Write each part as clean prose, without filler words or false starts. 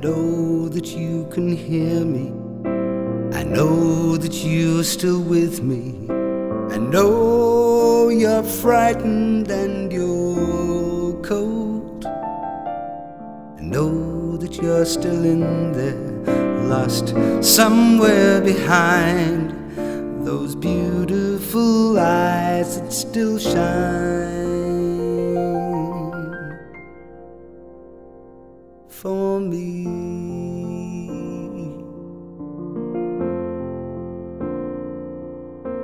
know that you can hear me. I know that you're still with me. I know you're frightened and you're cold. I know that you're still in there, lost somewhere behind those beautiful eyes that still shine for me.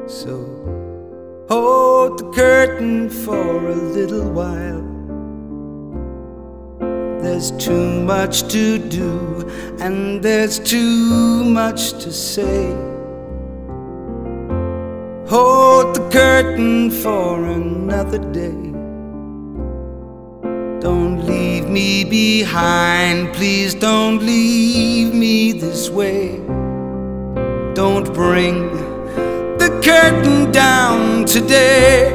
So hold the curtain for a little while. There's too much to do, and there's too much to say. Hold the curtain for another day. Don't leave me behind, please don't leave me this way. Don't bring the curtain down today.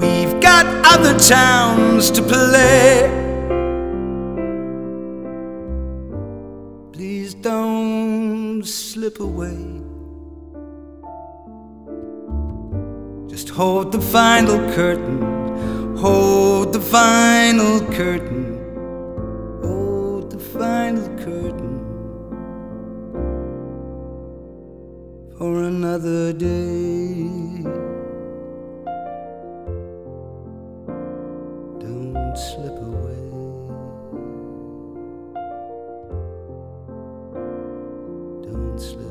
We've got other towns to play. Please don't slip away. Just hold the final curtain. Hold the final curtain. Hold the final curtain for another day. Don't slip away. Don't slip away.